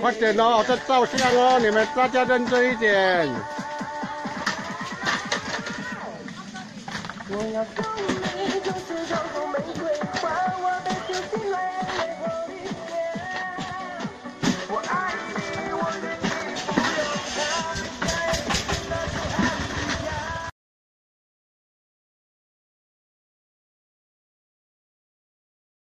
快点哦，这照相哦，你们大家认真一点。我要送你就是朵红玫瑰花，我的就是蓝。